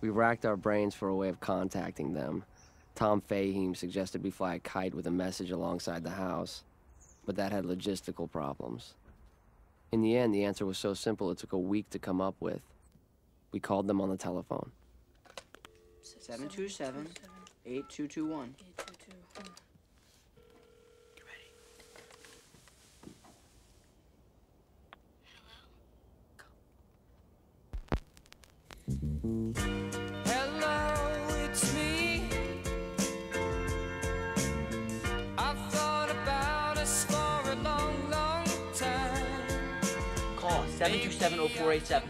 We racked our brains for a way of contacting them. Tom Fahim suggested we fly a kite with a message alongside the house, but that had logistical problems. In the end, the answer was so simple it took a week to come up with. We called them on the telephone. 727-8221. Hello, it's me. I've thought about us for a long, long time. Call 727-0487.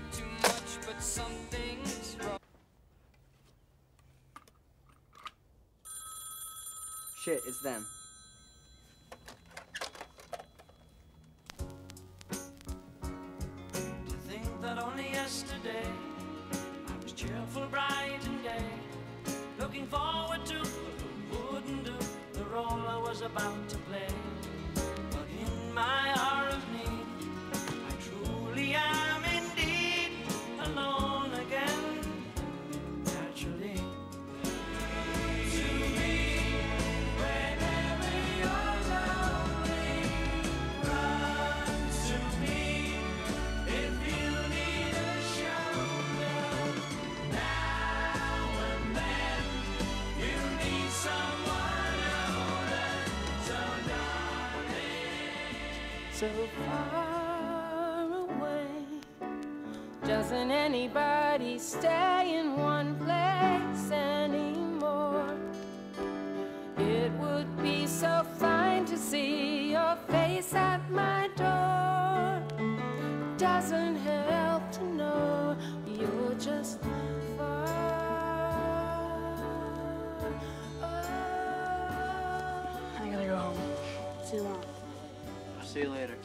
Shit, it's them. To think that only yesterday cheerful, bright and gay, looking forward to what wouldn't do, the role I was about to play. But in my hour of need, I truly am indeed alone again, naturally. To me, whenever you're lonely, run to me if you need a shoulder. So far away, doesn't anybody stay in one place anymore? It would be so fine to see your face at my door. Doesn't help to know you're just far away. I gotta go home. See you later.